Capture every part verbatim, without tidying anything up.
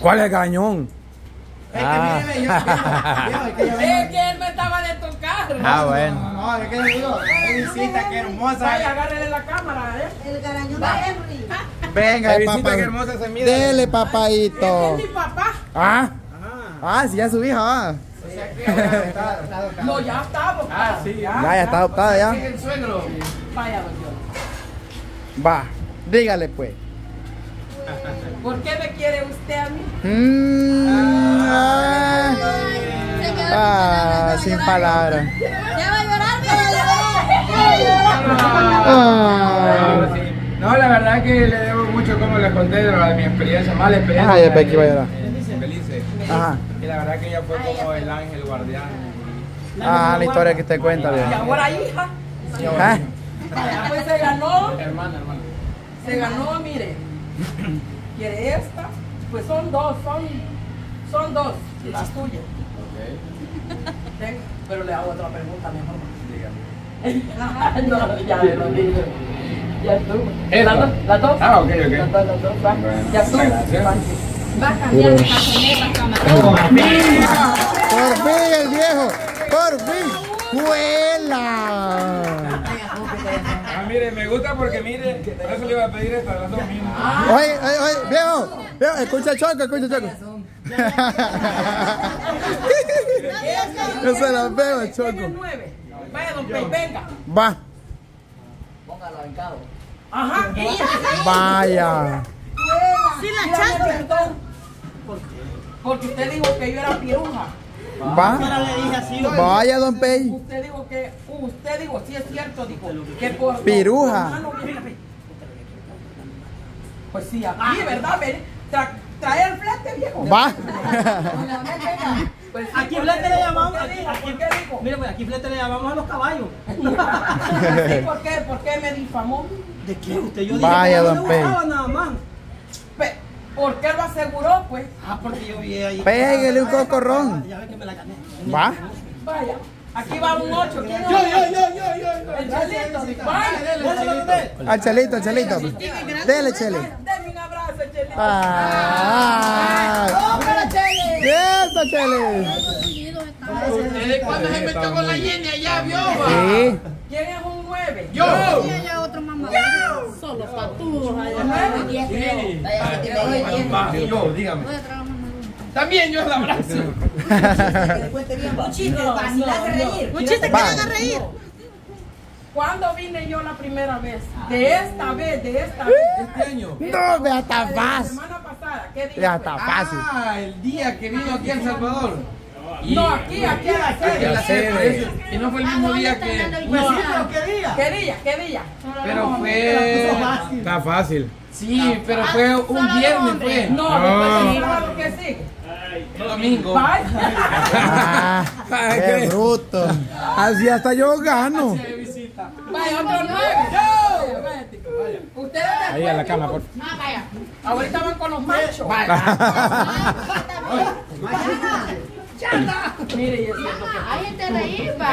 ¿Cuál es el cañón? Es que ah. míreme, yo, yo, yo, yo, yo, yo, es que él me estaba dentro del carro. Ah, bueno. No, no, no es que le digo, Evisita, qué hermosa. Vaya, agárrele la cámara, ¿eh? El garañón de Henry. Venga, Evisita, qué hermosa se mide. Dele, papaito. Es mi papá. Ah, ah, sí, si ya su hija, ah. O sea, que ahora está adoptada. No, ya está adoptada. Ah, sí, ya. Ya, ya está adoptada, ya. Es el suegro. Vaya, don. Va, dígale, pues. ¿Por qué me quiere usted a mí? Mm, ah, ah, sin palabras. Ya va a llorar, ya va a llorar. Ah, no, la verdad que le debo mucho, como les conté, de mi experiencia, mala experiencia. Ah, ya Pey va a llorar. Felices. Ajá. Y la verdad que ella fue como el ángel guardián. Ah, la historia que te cuenta. Y ahora hija. Y ahora hija. Pues se ganó. Hermana, hermana. Se ganó, mire. Quiere esta, pues son dos, son, son dos, las tuyas. Okay. Pero le hago otra pregunta mejor. Dígame. No, ya me lo digo. Ya tú. ¿Las dos? ¿Las dos? Ah, ok, ok. Las dos, las dos. Ya tú. Va a cambiar de cajonera, camarada. ¡Por fin! ¡Por fin el viejo! ¡Por fin! ¡Vuela! Mire, me gusta porque mire, por eso le iba a pedir esta, las dos mismas. Oye, oye, oye, viejo, viejo, escucha el choco, escucha el choco. Yo se las veo el choco. Vaya, don Pey, venga. Va. Póngalo en cabo. Ajá. Vaya. Sí, la chanta. Porque usted dijo que yo era piruja. Va. Vaya, don Pey. Usted dijo que, usted dijo, sí es cierto, dijo, que por piruja. Pues sí, aquí, ¿verdad? Tra, trae el flete, viejo. Va. Pues sí, aquí flete le llamamos. Aquí, aquí, ¿por qué dijo? Mira, pues aquí flete le llamamos a los caballos. Sí, ¿por qué? ¿Por qué me difamó? ¿De qué? Usted yo dije, vaya, don no Pey. Nada más. Pe ¿Por qué lo aseguró, pues? Ah, porque yo vi ahí. Pégale un cocorrón. Ya ve que me la gané. Va. Vaya. Aquí va un ocho. Yo, yo, yo, yo, yo. El Chelito. Vaya. Al Chelito, al Chelito. Dele, Chele. Deme un abrazo, Chelito. ¡Ah! ¡Ópera, Chele! ¡Eso, Chele! ¿Desde cuándo se metió con la Jenny allá, vio? Sí. ¿Quién es un nueve? Yo. Y allá otro mamá. Solo patudos allá. Yo, dígame. También yo es la abrazo. Un chiste para si la hace reír. Un chiste que la haga reír. ¿Cuándo vine yo la primera vez? De esta vez, de esta vez. Este año. No, vea, está fácil. La semana pasada, ¿qué día? Ya está fácil. Ah, el día que vino aquí a El Salvador. No, aquí, aquí a la sede. A la sede. Y no fue el mismo día que. Pues sí, pero ¿qué día? ¿Qué día? ¿Qué día? Pero fue. Está fácil. Sí, pero fue un viernes, pues. No, pues sí, claro que sí. Domingo. Ah, ¡qué bruto! Así hasta yo gano. Vaya, otro nueve. Ustedes ahí a la cama, por favor. Ah, vaya. Ahorita van con los machos. Chata. Mire, y eso es lo que. Ahí te reí, va.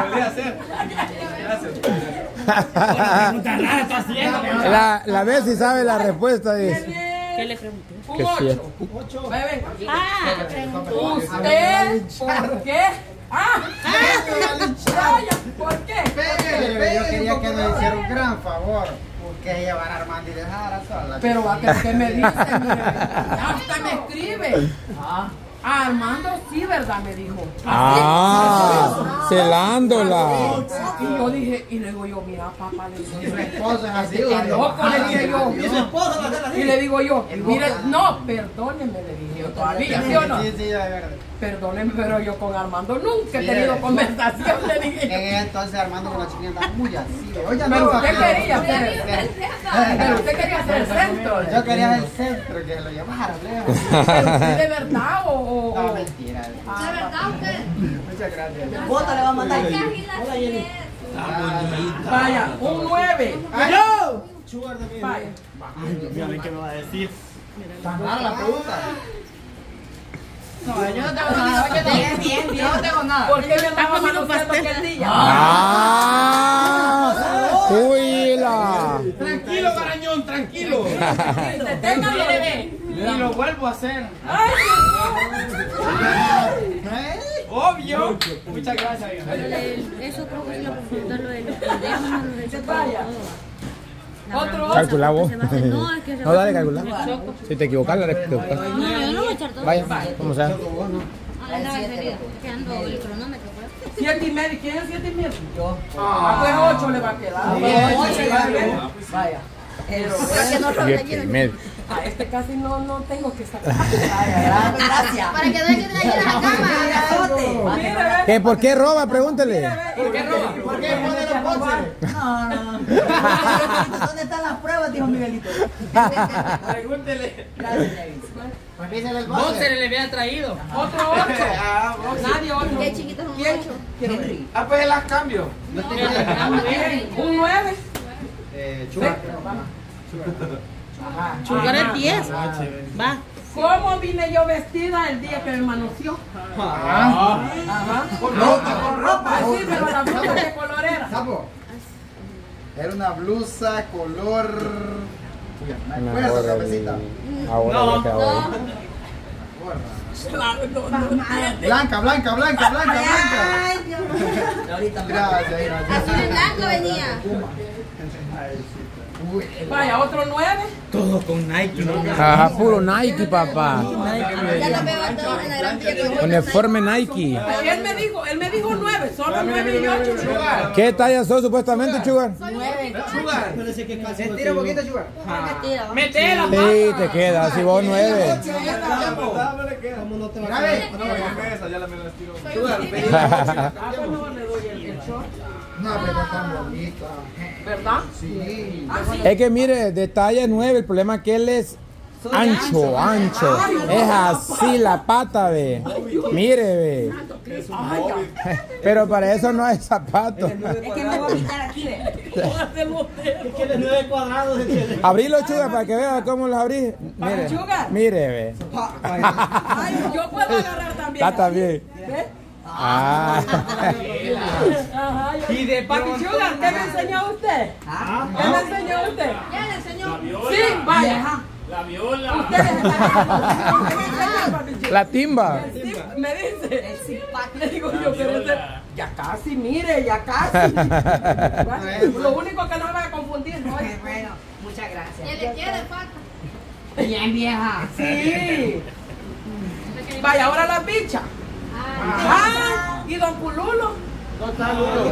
Solía hacer. Gracias. La, la vez si sabe la respuesta dice. ¿Qué le pregunté? Un ocho. ocho. Bebé. Ah, ¿usted por qué? ¡Ah! ¿Por qué? Pégale, yo quería que me hiciera un gran favor. Porque llevar a Armando y dejar a sola. Pero a que me dice, hasta me escribe. Ah. Ah, Armando, sí, ¿verdad? Me dijo. ¿Así? Ah, celándola. Y yo dije, y luego yo, mira, papá, le digo. Y su esposa es así, ¿verdad? Loco, le dije yo. Y su esposa la así. Y le digo yo, mire, no, perdónenme, le dije yo todavía, ¿sí o no? Sí, sí, de verdad. Perdónenme, pero yo con Armando nunca he tenido conversación, le dije yo. Entonces Armando con la chiquilla andaba muy así. Pero usted quería hacer el centro. Pero usted quería hacer el centro. Yo quería el centro, que lo llamara, lejos. ¿De verdad o? Oh, oh. No, mentira. Ah, ¿de verdad usted? Muchas gracias. Bota le va a matar. Vaya, un nueve. ¡Aló! Vaya. Mira qué me va a decir. Tan rara la pregunta. No, yo no tengo nada. Bien, bien, yo no tengo nada. ¿Por qué me está comiendo un pastel que el día? ¡Ah! ¡Uy, la! Tranquilo, Garañón, tranquilo. Y lo vuelvo a hacer. Ay, no. Obvio. Muchas gracias. Eso creo que es lo que lo de los pendejos, lo de Otro calculado. No, es que no, dale, calculado. Si te equivocas, la respuesta. No, yo no voy a echar todo. Vaya, como sea. Ah, la batería. Quedando el cronómetro. Siete y medio. ¿Quién es siete y medio? Yo. Ah, pues ocho le va a quedar. Ocho le va a quedar. Vaya. Siete y medio. Ah, este casi no, no tengo que sacar. Vaya, gracias. Para que no hay que traer la cama. ¿Qué, ¿Por qué roba? Pregúntele. ¿Por qué roba? ¿Por qué pone los coches? No, no, no. ¿Dónde están las pruebas? Dijo Miguelito. Pregúntele. Gracias, David. ¿Vos se le había traído? Otro ocho. Nadie otro. ¿Qué chiquito es un ocho? ¿Quién? Ah, pues las cambio. Un nueve. Eh, chugar. Chugar el diez. Va. ¿Cómo vine yo vestida el día que me manoseó? Ajá. Ajá. Con ropa, con ropa. Sí, pero la blusa de color era. Era una blusa color. ¿Me acuerdas, cafecita? No, no. Blanca, blanca, blanca, blanca, blanca. Ay, Dios mío. Gracias, gracias. Azul y blanco venía. Vaya, otro nueve. Todo con Nike. Ajá, puro Nike, papá. Ya la veo a todos en la gran vieja. Uniforme Nike. Él me dijo, él me dijo nueve, solo nueve y ocho. ¿Qué talla son supuestamente, Chugar? Nueve. Chugar. Se tira un poquito, Chugar. Mete la mano. Sí, te queda, si vos nueve. ¿Cómo no te va a quedar? No, esa ya la me la tiro. Chugar. No, pero está bonita. ¿Verdad? Sí. Es que mire, de talla nueve, el problema es que él es ancho, ancho. Es así la pata, ve. Mire, ve. Pero para eso no es zapato. Es que me voy a quitar aquí, ve. Es que de nueve cuadrados. Abrilo, Chugar, para que vea cómo lo abrís. Mire, mire, ve. Yo puedo agarrar también. Está bien. Ah. Y de Papi Sugar, ¿qué me enseñó usted? ¿Qué me enseñó usted? ¿Qué le enseñó? Sí, vaya. La viola. ¿Usted la timba? Me dice. El zipac. Le digo yo, pero ya casi, mire, ya casi. Lo único que no me va a confundir es. Bueno, muchas gracias. ¿Qué le quiere, Paco? Bien, vieja. Sí. Vaya, ahora la picha. Ah, y Don Pululo. Don Pululo.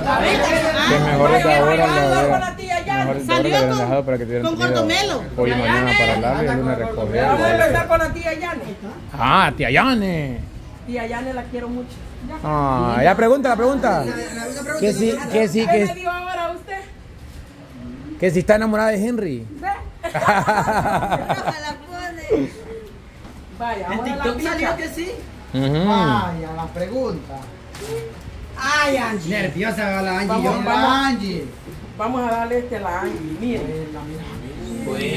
Que mejor está ahora la de salió con Cortomelo. Hoy mañana para hablar y una recogida. Vamos a empezar con la tía Janeth. Ah, tía Janeth. Tía Janeth la quiero mucho. Ah, ya pregunta, la pregunta. ¿Qué si, qué si, qué dio ahora usted? Que si está enamorada de Henry. Vaya, ahora la salió que sí. Vaya, la pregunta. Ay, Angie. Nerviosa la Angie. Vamos, vamos, Angie. Vamos a darle este a la Angie. Mire.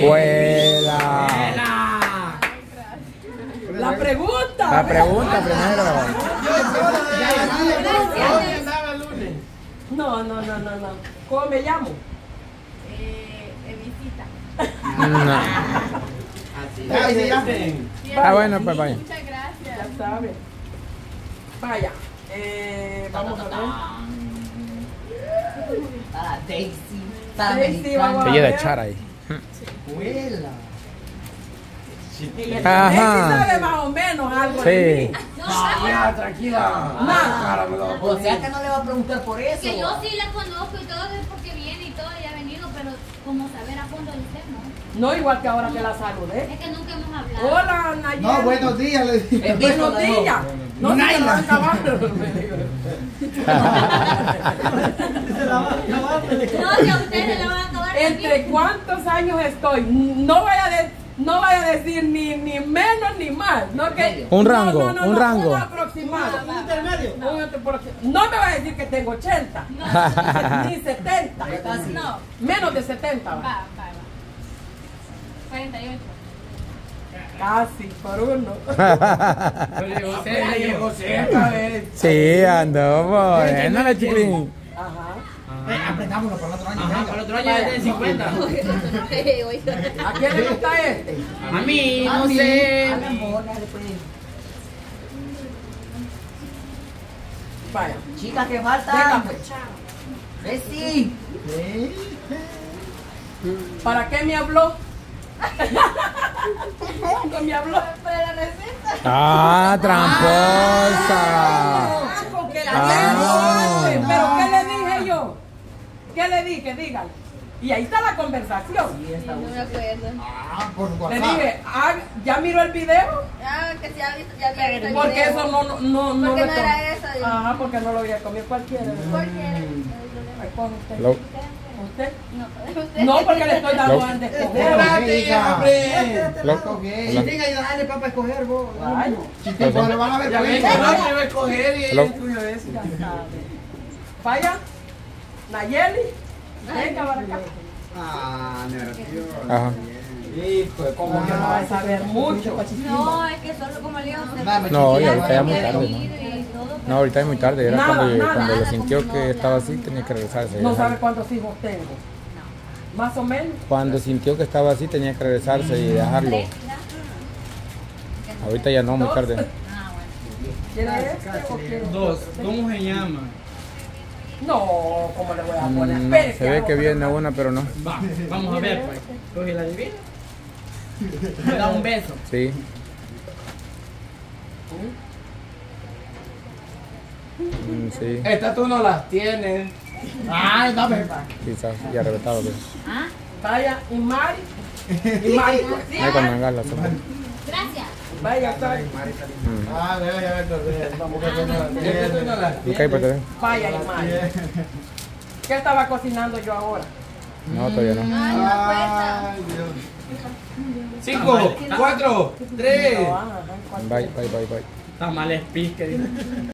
Vuela. La pregunta. La pregunta primero. No, no, no, no, no. ¿Cómo me llamo? Eh, Evisita. No. Así. Ah, bueno, pues vaya. Ya sabe. Vaya. Eh, vamos a ver. Para Daisy. Para Daisy. Te llega a echar ahí. Huela. Daisy sabe más o menos algo. Sí. Tranquila, tranquila. O sea que no le va a preguntar por eso. Que yo sí la conozco y todo es porque viene y todo y ha venido, pero como saber a fondo del tema. No, igual que ahora que la saludé. Es que nunca hemos hablado. Hola, Nayeli. No, buenos días, le dije. Eh, buenos días. No, se la van a acabar. Se la van a acabar. No, si a ustedes se la van a acabar. ¿Entre cuántos años estoy? No vaya a decir. No voy a decir ni, ni menos ni más. No, que, un rango, no, no, no, un rango. Un aproximado. Un intermedio. No, no me va a decir que tengo ochenta. No. Ni setenta. No. Menos de setenta. Va, va, va. cuarenta y ocho. Casi, por uno. Sí, andó, bueno, la chiquilín. Ajá. Apretámoslo para el otro año. Ajá, para el otro año es de cincuenta. ¿A quién le gusta este? A mí, no sé. Vaya. Chicas, que falta. Bessie. ¿Para qué me habló? ¿Con mi habló? Para la receta. ¡Ah, tramposa! ¡Ah, porque la ah, no. ¿Pero qué le dije yo? ¿Qué le dije? Dígale. Y ahí está la conversación. Sí, está no me acuerdo. Ah, por WhatsApp. Le dije, ah, ¿ya miró el video? Ah, que sí, ya había visto el porque video. Porque eso no, no, no, no, porque no era eso. Digo. Ajá, porque no lo había comido cualquiera. Cualquiera. ¿Con usted? Hello. ¿Usted? No, usted. No, porque le estoy dando al descoger. ¡Hombre! Si tenga ayuda, dale papá a escoger vos. Ay, si te le van a ver por ahí. Ya va a escoger y el tuyo es. Vaya, Nayeli, venga para acá. Ah, nervioso. Hijo, como que no va a saber mucho. No, es que solo como le digo. No, ahorita ya muy tarde. No, ahorita es muy tarde, era nada, cuando, nada, cuando nada, lo sintió no, que estaba así, tenía que regresarse. ¿No sabe cuántos hijos tengo? No. ¿Más o menos? Cuando sintió que estaba así, tenía que regresarse y dejarlo. Ahorita ya no, muy tarde. Ah, bueno. ¿Quiere este o quiere otro? Dos. ¿Cómo se llama? No, ¿cómo le voy a poner? Mm, Espere, se ve que viene una, pero no. Va, vamos a ver, pues. Coge la divina. ¿Me da un beso? Sí. Sí. Esta tú no las tienes. Ay, no, verdad. Quizás ya reventado. ¿Ah? Vaya, y Mari. Y Mari. Gracias. Vaya, está. Ah, debe ya ver torres. Vamos a ver. Vaya, y Mari. ¿Qué estaba cocinando yo ahora? No, todavía no. Ay, Dios. cinco, cuatro, tres. Bye, bye, bye, bye. Tamales pisque.